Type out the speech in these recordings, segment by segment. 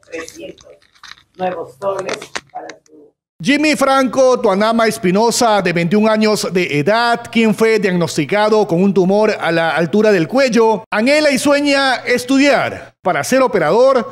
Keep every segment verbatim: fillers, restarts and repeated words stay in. trescientos nuevos soles para su... Jimmy Franco Tuanama Espinosa, de veintiún años de edad, quien fue diagnosticado con un tumor a la altura del cuello, anhela y sueña estudiar para ser operador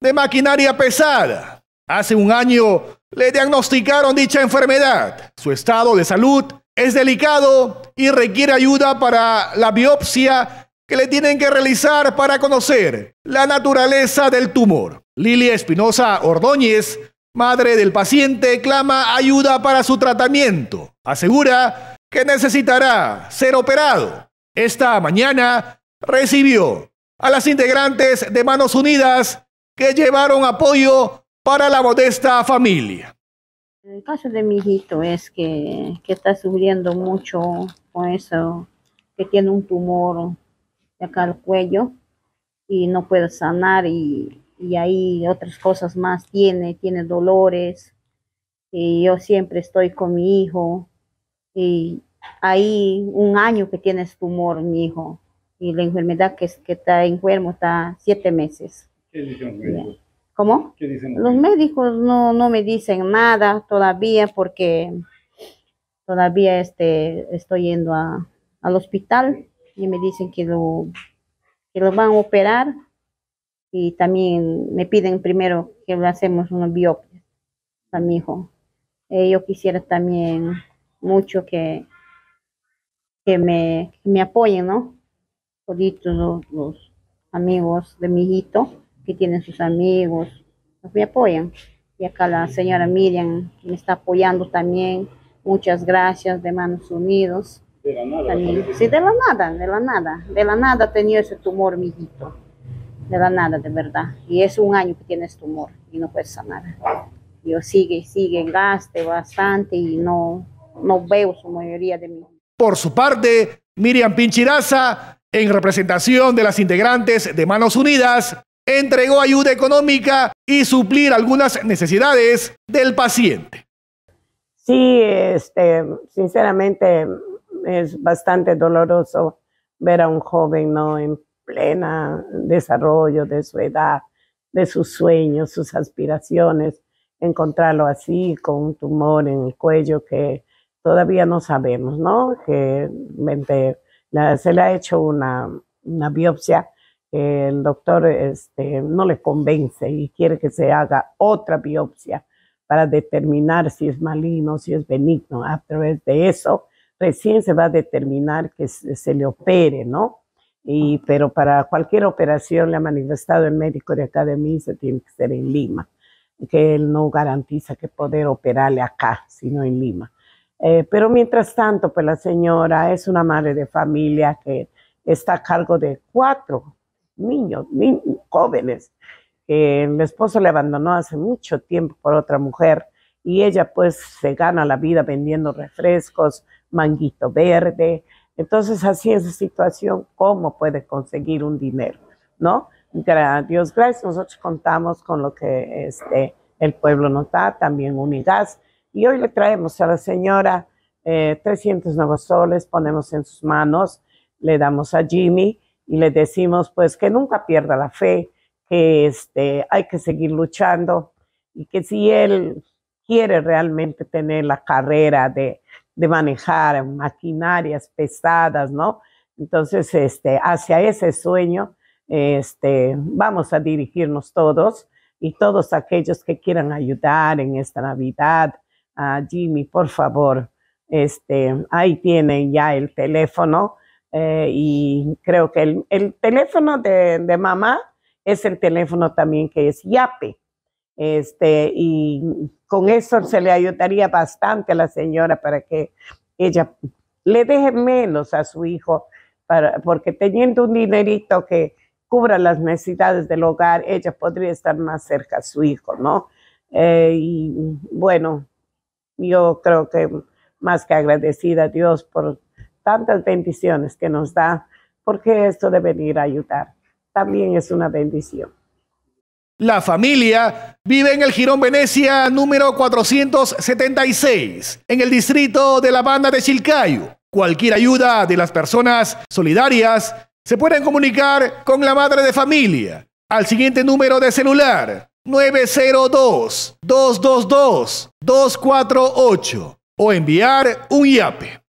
de maquinaria pesada. Hace un año le diagnosticaron dicha enfermedad. Su estado de salud es delicado y requiere ayuda para la biopsia que le tienen que realizar para conocer la naturaleza del tumor. Lilia Espinosa Ordóñez, madre del paciente, clama ayuda para su tratamiento. Asegura que necesitará ser operado. Esta mañana recibió a las integrantes de Manos Unidas que llevaron apoyo para la modesta familia. El caso de mi hijito es que, que está sufriendo mucho con eso, que tiene un tumor de acá al cuello y no puede sanar y... y ahí otras cosas más tiene, tiene dolores, y yo siempre estoy con mi hijo, y ahí un año que tiene ese tumor mi hijo, y la enfermedad que, que está enfermo está siete meses. ¿Qué dicen los médicos? ¿Cómo? ¿Qué dicen los médicos? Los médicos no, no me dicen nada todavía, porque todavía este, estoy yendo a, al hospital, y me dicen que lo, que lo van a operar, y también me piden primero que le hacemos una biopsia a mi hijo. Eh, yo quisiera también mucho que, que, me, que me apoyen, ¿no? Toditos los, los amigos de mi hijito, que tienen sus amigos, me apoyan. Y acá la señora Miriam me está apoyando también. Muchas gracias de Manos Unidas. De la nada. También. Sí, de la nada, de la nada. De la nada tenía ese tumor mi hijito. De la nada, de verdad. Y es un año que tienes tumor y no puedes sanar. Yo sigue, sigue, gaste bastante y no, no veo su mayoría de mí. Por su parte, Miriam Pinchiraza, en representación de las integrantes de Manos Unidas, entregó ayuda económica y suplir algunas necesidades del paciente. Sí, este, sinceramente es bastante doloroso ver a un joven no en pleno desarrollo de su edad, de sus sueños, sus aspiraciones, encontrarlo así con un tumor en el cuello que todavía no sabemos, ¿no? Que la, se le ha hecho una, una biopsia, que el doctor este, no le convence y quiere que se haga otra biopsia para determinar si es maligno, si es benigno. A través de eso recién se va a determinar que se, se le opere, ¿no? Y, pero para cualquier operación, le ha manifestado el médico de acá de mí, se tiene que ser en Lima, que él no garantiza que poder operarle acá, sino en Lima. Eh, pero mientras tanto, pues la señora es una madre de familia que está a cargo de cuatro niños, ni, jóvenes. Eh, el esposo le abandonó hace mucho tiempo por otra mujer y ella pues se gana la vida vendiendo refrescos, manguito verde. Entonces, así es la situación, ¿cómo puede conseguir un dinero? ¿No? A Dios gracias, nosotros contamos con lo que este, el pueblo nos da, también Unigás. Y hoy le traemos a la señora eh, trescientos nuevos soles, ponemos en sus manos, le damos a Jimmy y le decimos pues que nunca pierda la fe, que este, hay que seguir luchando y que si él quiere realmente tener la carrera de... de manejar maquinarias pesadas, ¿no? Entonces, este, hacia ese sueño este, vamos a dirigirnos todos y todos aquellos que quieran ayudar en esta Navidad a Jimmy, por favor, este, ahí tienen ya el teléfono eh, y creo que el, el teléfono de, de mamá es el teléfono también que es YAPE. Este, y con eso se le ayudaría bastante a la señora para que ella le deje menos a su hijo, para, porque teniendo un dinerito que cubra las necesidades del hogar, ella podría estar más cerca a su hijo, ¿no? Eh, y bueno, yo creo que más que agradecida a Dios por tantas bendiciones que nos da, porque esto de venir a ayudar también es una bendición. La familia vive en el Jirón Venecia número cuatrocientos setenta y seis, en el distrito de la Banda de Shilcayo. Cualquier ayuda de las personas solidarias se pueden comunicar con la madre de familia al siguiente número de celular: nueve cero dos, dos dos dos, dos cuatro ocho o enviar un yape.